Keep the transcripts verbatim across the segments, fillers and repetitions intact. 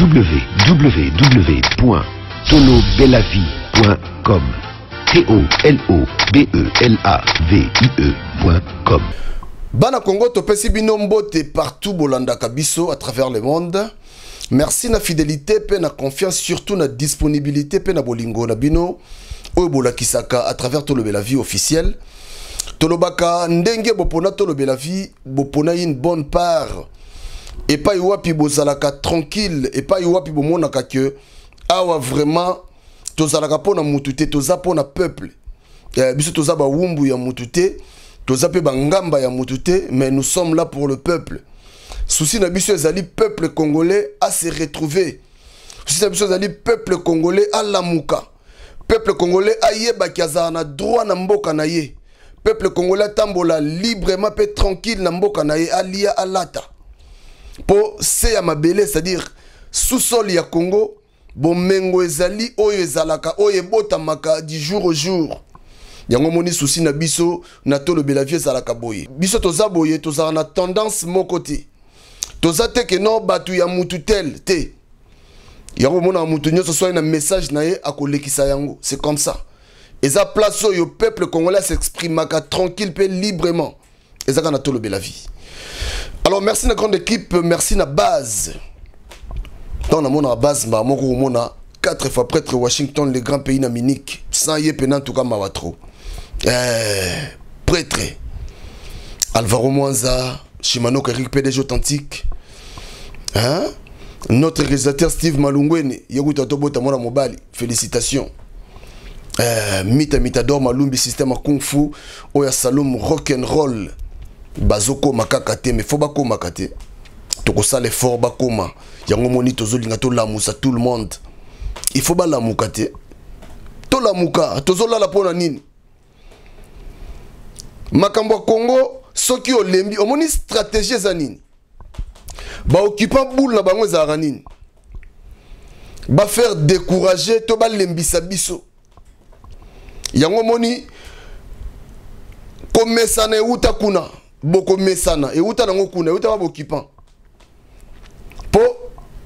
w w w point tolobelavie point com. T O L O B E L A V I E point com. Bana Congo topesi bino mbote partout bolanda kabiso à travers le monde. Merci na fidélité, pe na confiance, surtout na disponibilité, pe na bolingo na bino oyo bolakisaka à travers Tolobelavie officiel. Tolobaka ndenge bopona Tolobelavie bopona une bonne part. Et pas iwapi bozalaka tranquille, et pas iwapi bomonaka que awa vraiment tozalaka pona mutute, toza pona peuple. Biso toza ba wumbu ya mutute, toza pe ba ngamba ya mutute, mais nous sommes là pour le peuple. Souci na biso ezali peuple congolais à se retrouver. Souci na biso ezali peuple congolais à lamuka. Peuple congolais a yeba kiaza na droit na mboka na ye. Peuple congolais tambola librement pe tranquille na mboka na ye alia alata. Po se ya mabele, c'est-à-dire sous-sol ya Congo, bon mengo ezali oyo ezalaka oyo botamaka du jour au jour. Yango moni souci na biso na Tolobelavie ezalaka boye. Biso toza boye, toza na tendance mon côté. Toza te ke no batu ya mutu tel te. Yango mona mutu nyo so so na message na ye akolekisa yango, c'est comme ça. Eza place oyo peuple congolais s'exprimaka tranquille pe librement. Ezaka na Tolobelavie. Alors merci la grande équipe, merci la base. Dans la base, on a quatre fois prêtre Washington, le grand pays naminique. Sans y pénant, en tout cas, Mawatro. Prêtre. Alvaro Mwanza, Shimano Karik P D G authentique. Hein? Notre réalisateur Steve Malungwene, Yaguta Tobo Tamona Mobali. Félicitations. Mita Mitador Malumbi système Kung Fu, Oya Saloum Rock'n'Roll. Bazoko makakate mais faut bako makate. Toko sale fort bakoma. Yango moni tozo lingato la moussa tout le monde. Il faut ba la moukate. To la mouka, tozo la la pona nini. Makambo Congo, soki olembi, omoni stratégie za nini. Ba occupant boule na bango za ranini. Ba faire décourager to ba lembi sabiso. Yango moni komesane uta kuna. Boko mesana et outa nango kuna outa ba occupant po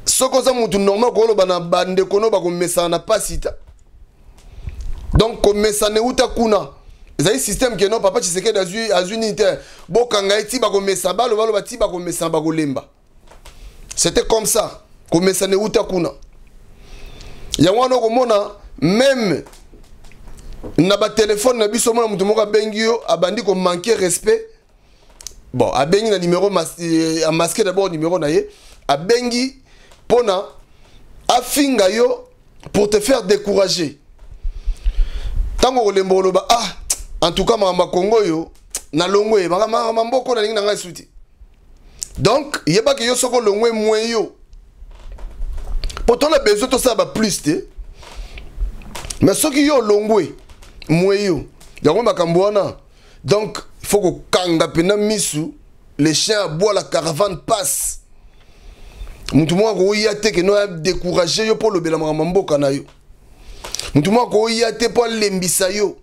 soko za mutu normal ko bana bande kono ba ko mesana pas sita donc ko mesana outa kuna ezali système que non papa Tshisekedi azui azunité bokanga eti ba ko mesana ba lo ba ti ba ko mesana ba ko lemba c'était comme ça ko mesana outa kuna yango no ko mona même na ba téléphone na biso mona mutu moka bengio abandi ko manquer respect. Bon, a bengi na numéro mas euh, a masqué d'abord numéro na ye, a bengi pona a finga yo pour te faire décourager. Tango olembo loba ah, en tout cas ma Congo yo na longwe ma ma mboko na linga na suti. Donc, yeba ke yo soko longwe moins yo. Pourtant la besoin to ça ba plus te. Mais ceux qui yo longwe moins yo. Yango makambo wana. Donc il faut que kanga pena misu les chiens boivent la caravane passe. Mutumwa ko yate que no décourager yo pour le belama mboka na yo. Mutumwa ko yate pour lembisa yo.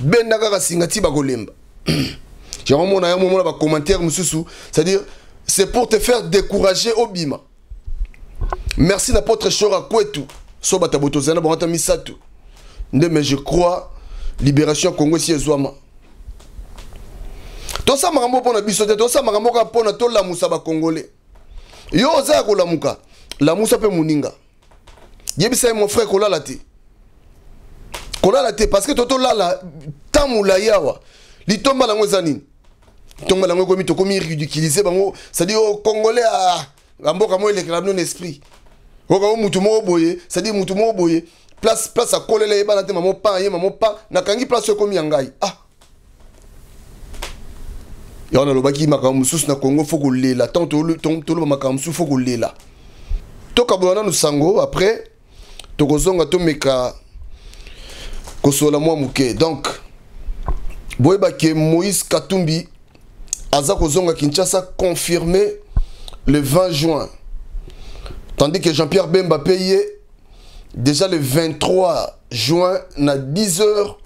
Benda kaka singati ba kolemba. J'ai vraiment na moment ba commentaire mususu, c'est-à-dire c'est pour te faire décourager obima. Merci l'apôtre Chora Kwetu. So bataboto zana ba rata misatu. Mais je crois libération Congo si ezwama. Tout ça, marambo pona bisote, tout ça, marambo pona tout la moussa ba congolais. Yo oza ko la mouka, la moussa pe mouninga. Yebisa mon frère kola la te. Kola la te parce que toto la la tamula yawa. Li tomba la ngozanine. Tomba la ngokomi to komi ridiculiser bango, ça dit au congolais a mboka mo elekrabno n'esprit. Ko mutu mo boye, ça dit mutu mo boye. Place place a kolela yeba na te maman pa, ye maman pa, na kangi place komi ngai. Ah. Il y a des gens qui sont Congo, faut les là. Tant que les gens qui sont au Congo, faut après, donc, Moïse Katumbi aza kozonga Kinshasa confirmé le vingt juin. Tandis que Jean-Pierre Bemba payé déjà le vingt-trois juin à dix heures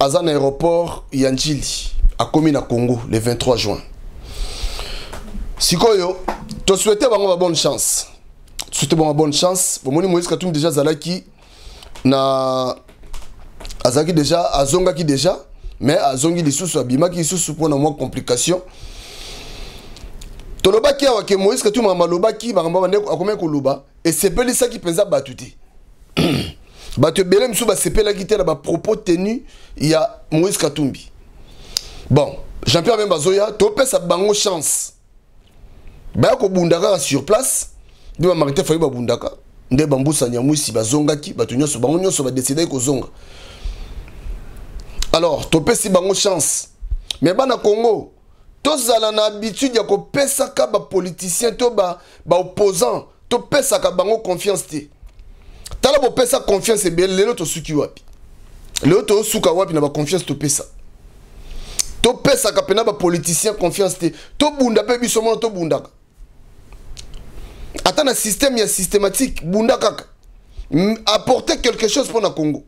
à l'aéroport Yandjili. A commis na Congo le vingt-trois juin. Sikoyo, te souhaiter bonne chance. Surtout bon, bonne chance. Vous voyez Moïse Katumbi déjà Zalaki na Azaki déjà Azonga qui déjà, mais Azongi les sous Abima qui sous pour moins complications. Toloba qui a que Moïse Katumbi maloba qui va rembobane à combien koloba et c'est pas ça qui pèse à batuti. Batu belem sous c'est pas la guitare bas propos tenus il y a Moïse Katumbi. Bon, Jean-Pierre Bemba Zoya, topé sa bango chance. Bah ko bundaka sur place. Deba marité fayi ba bundaka nde bambusa nyamusi bazongaki bato nyonso bango nyonso ba décider ko zonga. Alors to pesi bango chance mais bana Congo tozala na habitude ya ko pesa ka ba politicien to ba ba opposant to pesa ka bango confiance te. Tala bo pesa confiance e bel lelo to suki wapi. Lelo to suka wapi na ba confiance to pesa. To pesa ka pena ba politicien confiance te. To bunda pe biso mon to bundaka. Attends, un système il y a systématique. Bunda kaka. Apporter quelque chose pour le Congo.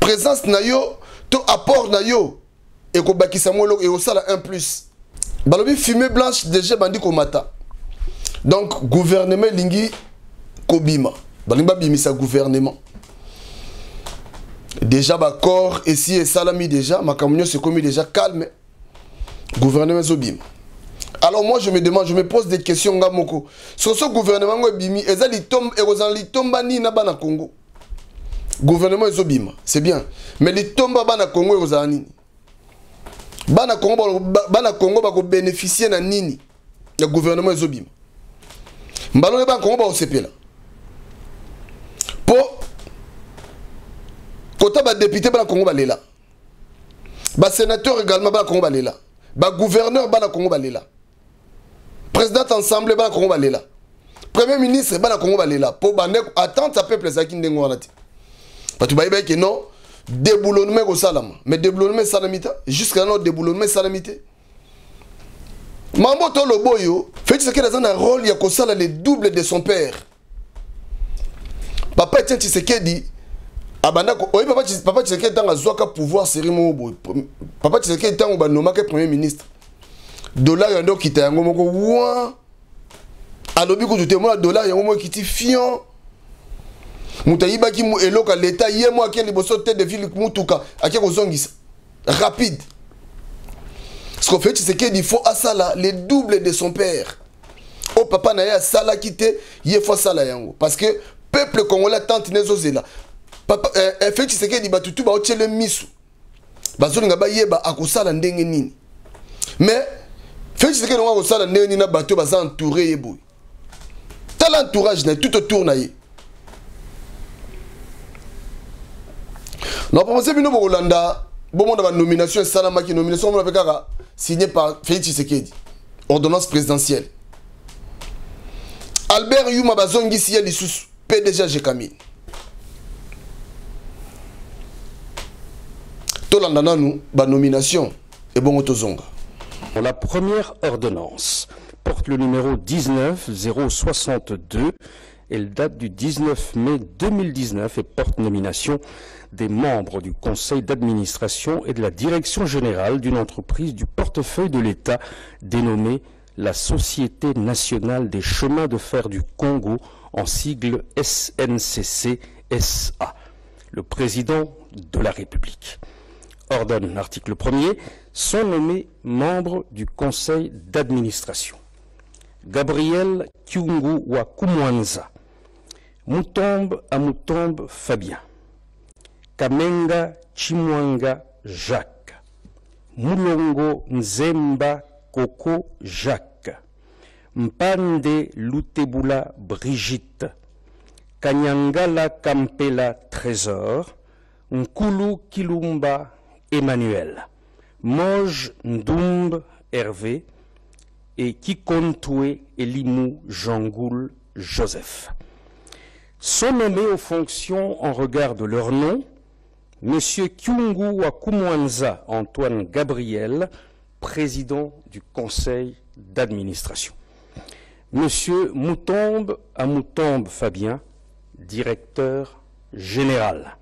Présence nayo, tout apport nayo. Et qu'on baki samolo et au sala un plus. Balobi fumée blanche déjà bandi komata. Donc gouvernement lingi kobima. Balimba bimi sa gouvernement. Déjà ba corps et si et salami déjà ma camion se commis déjà calme. Gouvernement zobim. Alors moi je me demande, je me pose des questions ngamoko. Sur ce gouvernement bimi, ezali tombe et ozali tomba ni na bana Congo. Gouvernement ezobima, c'est bien. Mais li tomba bana Congo ezani. Bana Congo bana Congo ba ko bénéficier na nini ya gouvernement ezobima. Mbalo ba Congo ba osepela. Po kota ba député bana Congo ba lela. Ba sénateur également bana Congo ba lela. Ba gouverneur bana Congo ba lela. Président ensemble ba Congo balela. Premier ministre ba Congo balela. Po bande attendre peuple za ki ndengo wanati. Ba tu ba ba ke non déboulonnement ko salama. Mais déboulonnement salamita jusqu'à notre déboulonnement salamité. Mambo to loboyo, fait ce qu'elle a un rôle ya ko sala le double de son père. Papa Tshisekedi abanda ko oyi papa papa Tshisekedi tanga zoka pouvoir serimo boy. Papa Tshisekedi tanga ba nomaka premier ministre. Dollar yando kita yango moko wa alobi ko tuté mo dollar yango moko kiti fion mutayiba ki mu eloka l'état yé mo akeli boso tête de ville mutuka aké ko zongisa rapide ce qu'on fait c'est qu'il faut à sala le double de son père au papa na ya sala kité yé fo sala yango parce que peuple congolais tante nezo zela papa euh, fait c'est qu'il ba tutu ba otchele misu bazolinga ba yeba akosala ndenge nini mais Félix Tshisekedi n'a pas osé la néo ni n'a battu bas entouré et boy. Tel entourage n'est tout autour naïe. Nous pensons que nous pour Hollanda, bon on a une nomination salamaki nomination on a fait cara signée par Félix Tshisekedi, ordonnance présidentielle. Albert Yuma bazongi siya les sous P D G Gécamines. Tout Hollanda nous ba nomination et bon otozonga. La première ordonnance porte le numéro dix-neuf zéro soixante-deux. Elle date du dix-neuf mai deux mille dix-neuf et porte nomination des membres du conseil d'administration et de la direction générale d'une entreprise du portefeuille de l'État dénommée la Société nationale des chemins de fer du Congo en sigle S N C C S A. Le président de la République ordonne l'article premier, sont nommés membres du conseil d'administration. Gabriel Kyungu wa Kumwanza, Mutombo a Mutombo Fabien, Kamenga Chimwanga Jacques, Mulongo Nzemba Koko Jacques, Mpande Lutebula Brigitte, Kanyangala Kampela Trésor, Nkulu Kilumba Emmanuel, Moge Ndoumbe Hervé et Kikontoué Elimou Jangoul Joseph. Sont nommés aux fonctions en regard de leur nom, M. Kyungu wa Kumwanza Antoine Gabriel, président du conseil d'administration. M. Mutombo a Mutombo Fabien, directeur général.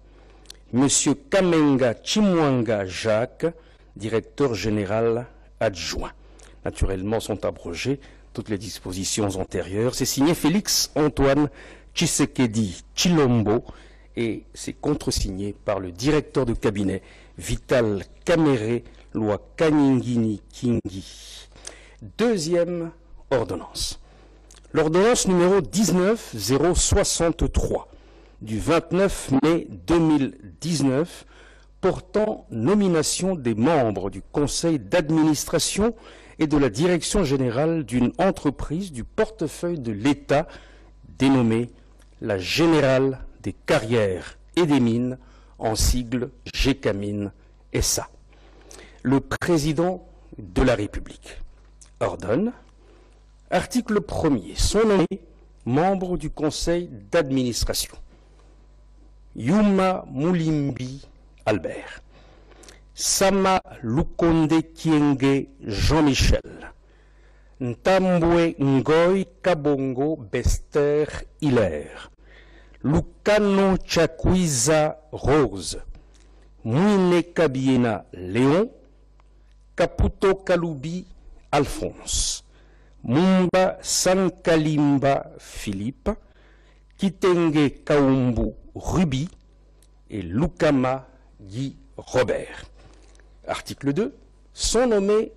M. Kamenga Chimwanga Jacques, directeur général adjoint. Naturellement sont abrogés Toutes les dispositions antérieures, c'est signé Félix Antoine Tshisekedi Tshilombo et c'est contresigné par le directeur de cabinet Vital Kamerhe, Lwa Kaningini Kingi. Deuxième ordonnance. L'ordonnance numéro dix-neuf mille soixante-trois du vingt-neuf mai deux mille dix-neuf portant nomination des membres du conseil d'administration et de la direction générale d'une entreprise du portefeuille de l'État dénommée la Générale des Carrières et des Mines en sigle Gécamines S A. Le président de la République ordonne, article premier, sont nommés membres du conseil d'administration Yuma Mulimbi Albert, Sama Lukonde Kienge Jean-Michel, Ntambwe Ngoy Kabongo Bester Hilaire, Lukano Chakuiza Rose, Muine Kabiena Léon, Kaputo Kalubi Alphonse, Mumba Sankalimba Philippe, Kitenge Kaumbu Ruby et Lukama Guy Robert. Article deux. Sont nommés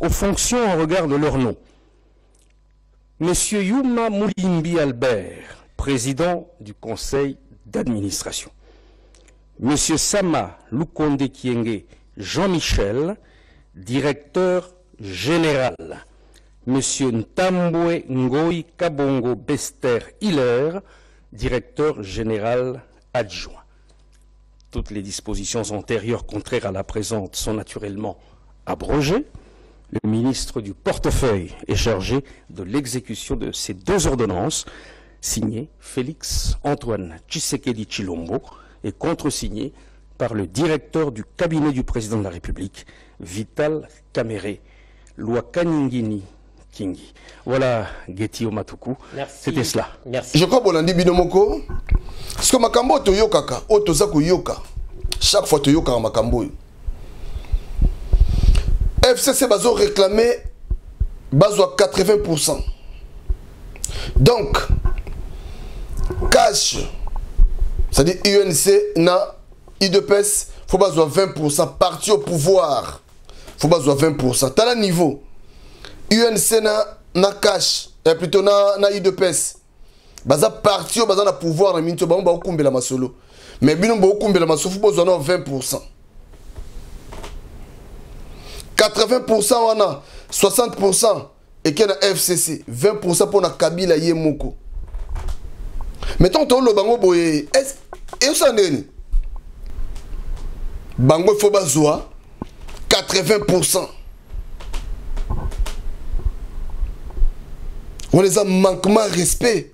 aux fonctions en regard de leur nom. Monsieur Yuma Mulimbi Albert, président du conseil d'administration. Monsieur Sama Lukonde Kienge Jean-Michel, directeur général. Monsieur Ntambwe Ngoy Kabongo Bester Hilaire, directeur général adjoint. Toutes les dispositions antérieures contraires à la présente sont naturellement abrogées. Le ministre du portefeuille est chargé de l'exécution de ces deux ordonnances, signées Félix Antoine Tshisekedi Tshilombo et contresignées par le directeur du cabinet du président de la République, Vital Kamerhe, Lwa Kaningini Kingi. Voilà, Getty Omatuku, c'était cela. Merci. Je crois qu'on a dit Binomoko. Parce que Makambo Toyokaka, Otozaku Yoka, chaque fois Toyoka Makambo. F C C Bazo réclamé Bazo à quatre-vingts pour cent. Donc, cash, c'est-à-dire U N C, na, I deux P S, faut Bazo à vingt pour cent. Parti au pouvoir, faut Bazo à vingt pour cent. T'as le niveau. U N C na, na cash, et plutôt na, na I deux P S. Baza parti au Baza na pouvoir, na minto, baon ba okumbe la masolo. Mais binon ba okumbe la masolo, faut Bazo à vingt pour cent. quatre-vingts pour cent on a, soixante pour cent et qu'il y a F C C, vingt pour cent pour la Kabila Yemoko. Mettons ton le bango boye. Est-ce que ça n'est bango faut bazoa quatre-vingts pour cent. On les a manquement respect.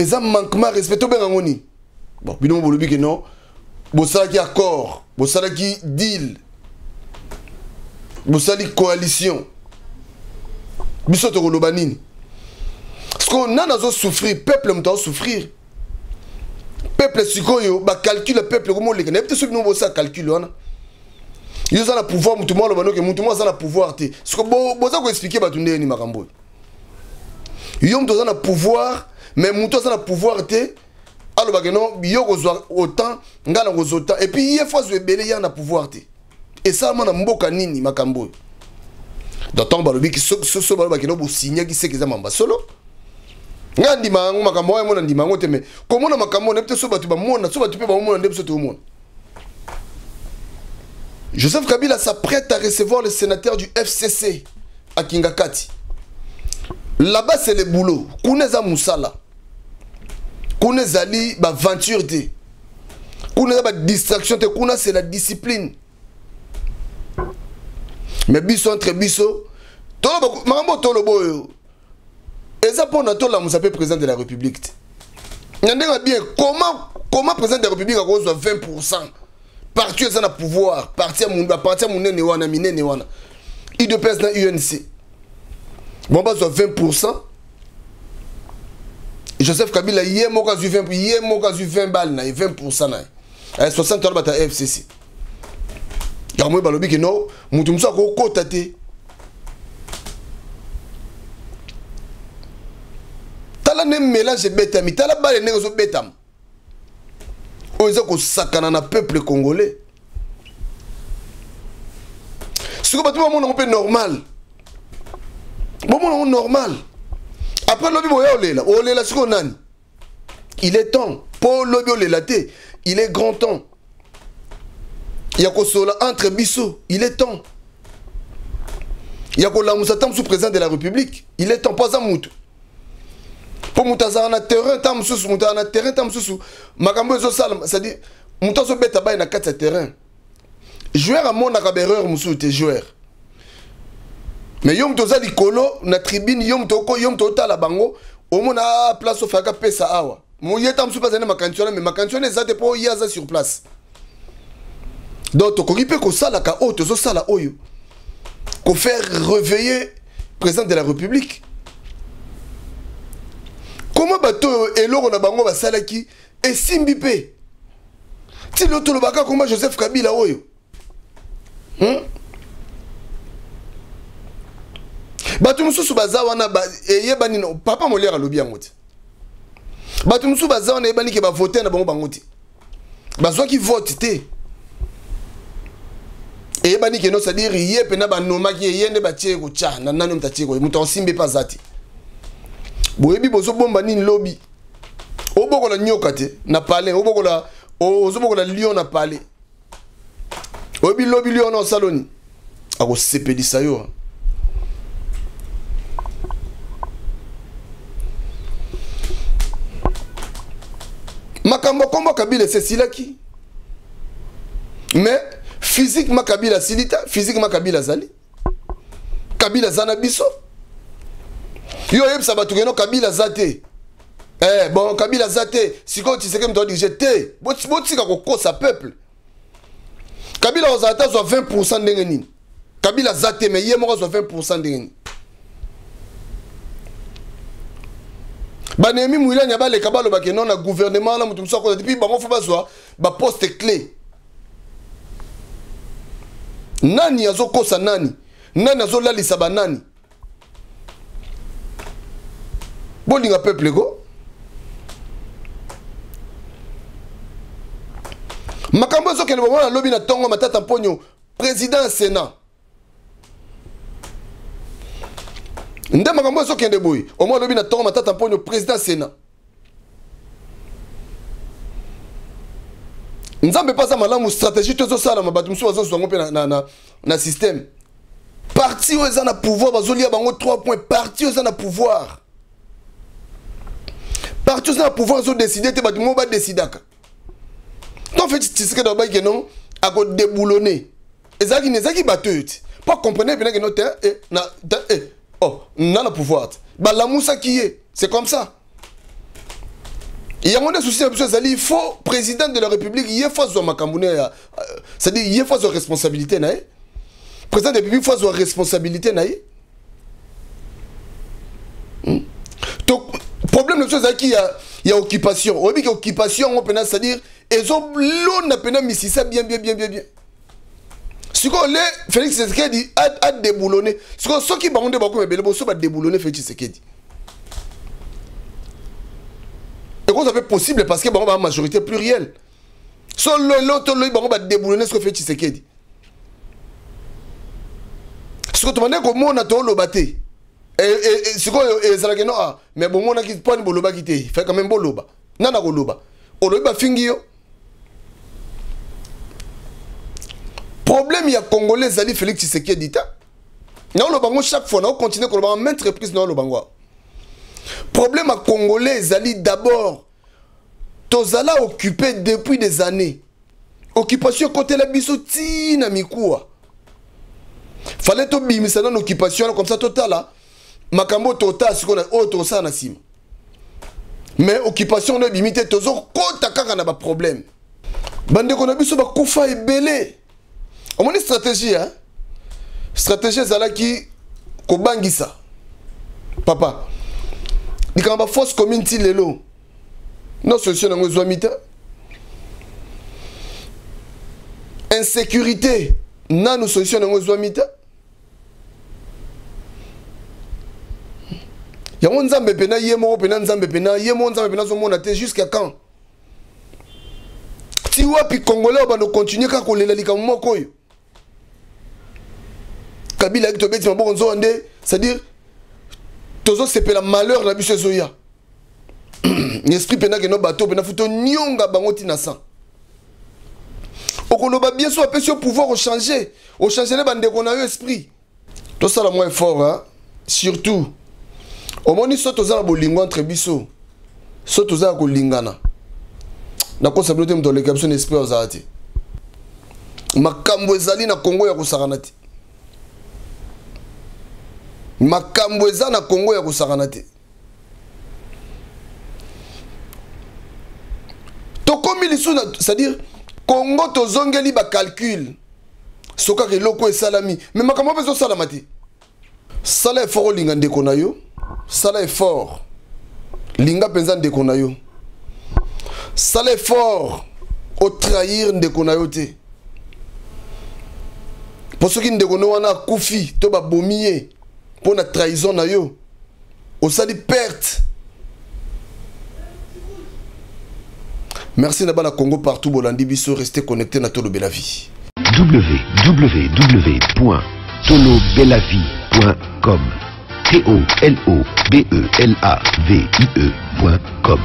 Ils ont manquement respect. Tout bien ngoni. Bon, bidon bolobi que non. Bosala qui accord, bosala qui deal. Vous avez coalition. Vous avez coalition. Parce qu'on a souffert, le peuple a souffert. Le peuple a calculé, le peuple a calculé. Il a calculé. Il a pouvoir, il a pouvoir. Ce que vous avez expliqué, c'est que vous avez il a pouvoir, mais il a pouvoir. Alors, il a autant, il a autant. Et puis, il y a fois où il y a pouvoir. Et ça, je ne sais pas si je suis D'autant que je suis signé, je sais que je suis solo. Je ne sais pas si comment je suis solo. Joseph Kabila s'apprête à recevoir le sénateur du F C C à Kingakati. Là-bas, c'est le boulot. Kouneza Moussala. Kouneza Ali, Venture D. Kouneza Distraction, c'est la discipline. Mais biso entre biso, tolobo, marambo tolobo yo. Et ça pour notre la moussa président de la République. N'endega bien comment comment président de la République a reçu vingt pour cent. Parti à na pouvoir, parti à mon parti à mon né wana miné né wana. Il dépêche dans U N C. Bon bas vingt pour cent. Joseph Kabila hier moka zu vingt hier moka zu vingt balles na vingt pour cent na. À soixante dollars ta F C C. Il y a un peu de temps, il y a un peu de temps, il y a un peu de temps, tala ne mélange betami tala bale ne zo betam oza ko sakana na peuple congolais siko batu ba mona ko pe normal ba mona normal après lobi boya olela olela siko nani il est temps pour lobi olela té il est grand temps yako sola entre biso il est temps yako la musa tam sous président de la république il est temps pas za mutu pour mutaza na terrain tam sous mutaza na terrain tam sous makambo ezo sala ça dit mutazo beta bay na quatre terrain joueur à mon erreur musu te joueur mais yom toza likolo na tribune yom toko yom tota la bango au mona place au faka pesa awa moye tam sous bazana makantiona mais makantiona za te po yaza sur place donc toko ripe ko sala ka o tozo sala oyo qu'on fait réveiller le président de la République. Comment bateau et l'or on a bango basalaki et simbipé. Si l'autre le baka comment Joseph Kabila oyo. Hum? Bateau nous sous bazawana et yebani non papa molière à l'oubli à mouti. Bateau nous sous bazawana et yebani qui va voter na bango bangouti. Bazoa qui vote t'es. Et bani keno ça dire hier pena ba noma ki yende ba tieko cha na nanu mtatiko muto simbe pas zati boyebi bozo bomba ni lobby oboko la nyoka te na palais oboko la ozoboko la lion na palais obi lobby lion na saloni ako sepelisa yo makambo kombo Kabila c'est silaki mais physiquement Kabila silita physiquement Kabila zali Kabila zana biso yo yeb sabatukeno Kabila zate eh bon Kabila zate siko tiseke mto dijete boti boti ka kokosa peuple Kabila ozata so vingt pour cent ndenge nini Kabila zate mais yemo so vingt pour cent ndenge nini banemi muilani abale kabalo bakeno na gouvernement la mutumso ko depuis bango fo bazwa ba poste clé nani azokosa nani nani azolalisa banani bolinga peuple go makambo ezokende bomona lobi na ntongo matata mponyo président ya Sénat nde makambo ezokende boye omona lobi na ntongo matata mponyo président ya Sénat Nzemba pas ça malamu stratégie tozo sala mabatu musu bazo zongo pe na na na système. Parti oza na pouvoir bazolia bango trois points parti oza na pouvoir. Parti oza na pouvoir zo décider te batu mo ba décidaka. Donc fait tiseke do baike non ako déboulonner. Ezaki nezaki batuti. Pas comprendre bien que noter et na eh oh na na pouvoir. Ba la musa qui est, c'est comme ça. Il y a un souci, il faut président de la République, il faut faire sa c'est-à-dire il faut faire responsabilité. Le président de la République, il faut faire responsabilité. Donc, le problème de c'est qu'il y a occupation. Il y a occupation, c'est-à-dire ils ont l'on mis ça bien, bien, bien, bien, bien. Si on l'a, Félix Tshisekedi a déboulonné. Si on qui va déboulonner, Félix Tshisekedi. Et qu'on savait possible parce que bon bah majorité plurielle. Seul l'autre l'autre bon bah déboulonner ce que fait Tshisekedi. Ce que tu m'as dit que mon ato le battait. Et ce que les alageno ah mais bon mon a qui prend boloba qui te fait quand même boloba. Nana boloba. Oloba fingio. Problème il y a congolais zali Félix Tshisekedi ta. Non le bango chaque fois on continue qu'on le bango maintes reprises non le bango. Problème à Congolais, Zali d'abord, Tozala occupé depuis des années. Occupation côté la bisotti na mikoua. Fallait to bimi ça dans occupation comme ça total là. Makambo total ce qu'on a auto ça na sim. Mais occupation de bimité tozo kota kaka na ba problème. Bande qu'on a biso ba kufa ebelé. On a une stratégie hein. Stratégie Zala qui kobangisa. Papa il y a une force commune qui est là. Nos solutions sont les gens. Insécurité, nos solutions sont les gens. Il y a un Zambé Pena, il y a un Zambé Pena, il y a un Zambé Pena, il y a jusqu'à quand? Si vous avez des Congolais, vous allez continuer à coller les Kamoumo Koyo. Kabila, il y a un bon Zambé Pena, c'est-à-dire, tout c'est pour le malheur de la bûche Zoya. L'esprit Pena, qui est un bateau, Pena, il faut nyonga bangoti nasa. Bien sûr, on peut pouvoir changer. On change les bandes qu'on a eu esprit. Tout ça, c'est moins fort. Hein? Surtout, au moment où nous avons un lingua entre biso, nous avons un lingana. Nous avons un lingana. Nous avons un esprit. Nous avons un lingana Congo. Nous avons un lingana Congo. Nous avons un lingana. C'est-à-dire, Congo tozongeli ba calcul. Soka ke loko e salami. Mais ma kama bezo salamati. Sala effort o linga ndeko na yo. Sala effort. Linga penza ndeko na yo. Sala effort o trahir ndeko na yo te. Po soki ndeko no wana kufi to ba bomiye po na trahison na yo. O sali perte. Merci Nabana Congo partout, Bolandi Bissot, restez connectés à Tolobelavie. w w w point tolobelavie point com T O L O B E L A V I E point com